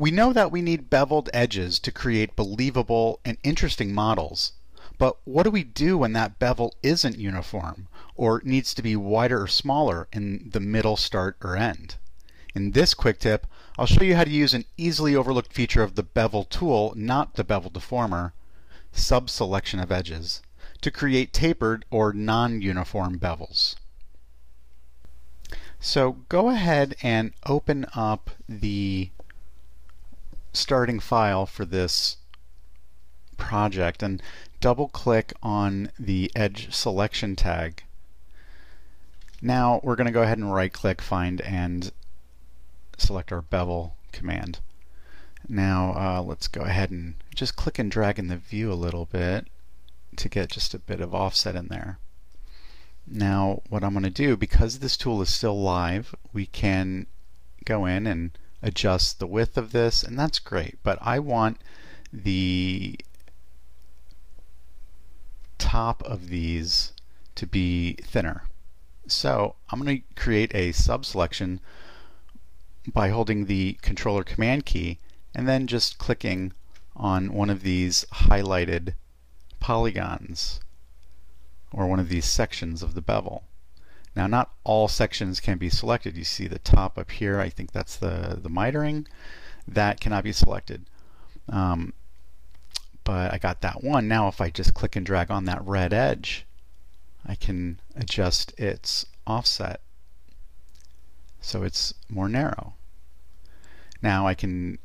We know that we need beveled edges to create believable and interesting models, but what do we do when that bevel isn't uniform or needs to be wider or smaller in the middle, start, or end? In this quick tip, I'll show you how to use an easily overlooked feature of the bevel tool, not the bevel deformer, subselection of edges, to create tapered or non-uniform bevels. So go ahead and open up the starting file for this project and double click on the edge selection tag. Now we're going to go ahead and right click, find, and select our bevel command. Now let's go ahead and just click and drag in the view a little bit to get just a bit of offset in there. Now what I'm going to do, because this tool is still live, we can go in and adjust the width of this, and that's great, but I want the top of these to be thinner. So I'm going to create a subselection by holding the Control or Command key and then just clicking on one of these highlighted polygons or one of these sections of the bevel. Now, not all sections can be selected. You see the top up here, I think that's the mitering. That cannot be selected. But I got that one. Now if I just click and drag on that red edge, I can adjust its offset so it's more narrow. Now I can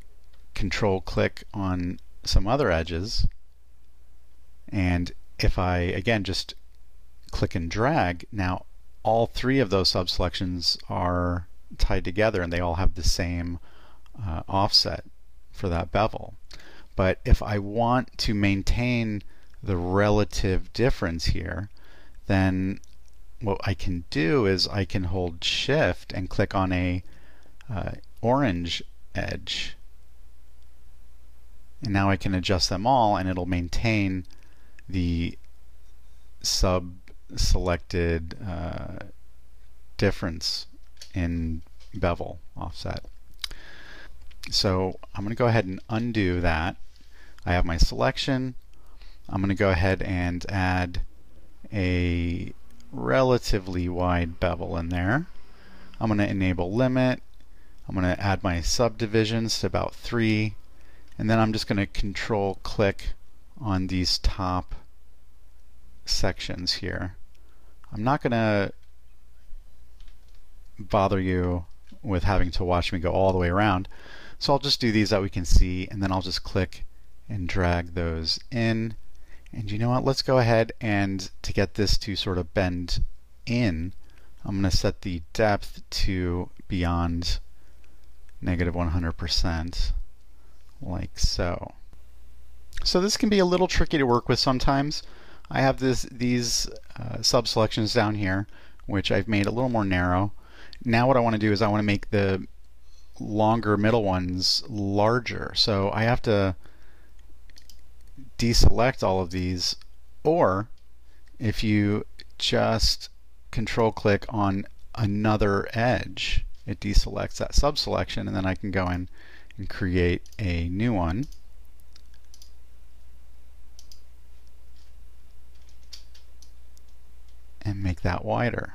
control click on some other edges, and if I again just click and drag, now all three of those subselections are tied together and they all have the same offset for that bevel. But if I want to maintain the relative difference here, then what I can do is I can hold Shift and click on a orange edge, and now I can adjust them all and it'll maintain the sub-selected difference in bevel offset. So I'm going to go ahead and undo that. I have my selection. I'm going to go ahead and add a relatively wide bevel in there. I'm going to enable limit. I'm going to add my subdivisions to about 3, and then I'm just going to control click on these top sections here. I'm not going to bother you with having to watch me go all the way around, so I'll just do these that we can see, and then I'll just click and drag those in. And you know what, let's go ahead and, to get this to sort of bend in, I'm going to set the depth to beyond -100%, like so. So this can be a little tricky to work with sometimes. I have these sub-selections down here, which I've made a little more narrow. Now what I want to do is I want to make the longer middle ones larger. So I have to deselect all of these, or if you just control click on another edge, it deselects that subselection, and then I can go in and create a new one. And make that wider.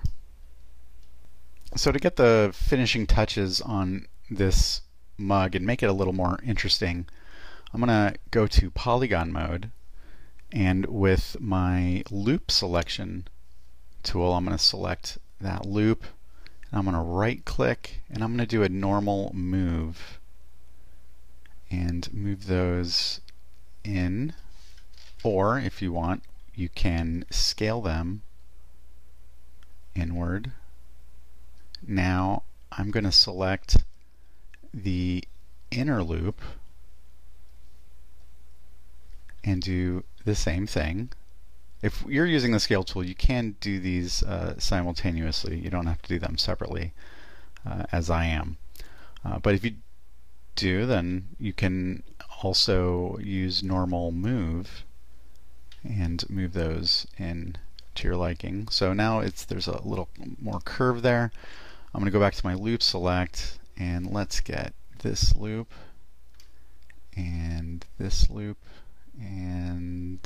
So to get the finishing touches on this mug and make it a little more interesting, I'm going to go to polygon mode, and with my loop selection tool I'm going to select that loop, and I'm going to right click, and I'm going to do a normal move and move those in, or if you want you can scale them inward. Now I'm going to select the inner loop and do the same thing. If you're using the scale tool, you can do these simultaneously. You don't have to do them separately as I am. But if you do, then you can also use normal move and move those in to your liking. So now there's a little more curve there. I'm going to go back to my loop select, and let's get this loop and this loop, and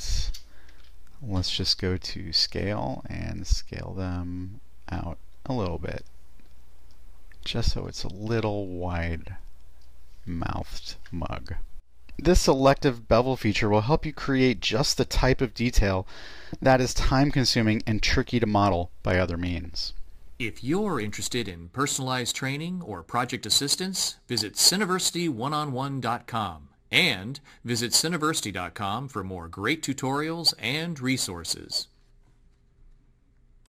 let's just go to scale and scale them out a little bit, just so it's a little wide-mouthed mug. This selective bevel feature will help you create just the type of detail that is time-consuming and tricky to model by other means. If you're interested in personalized training or project assistance, visit Cineversity1on1.com and visit Cineversity.com for more great tutorials and resources.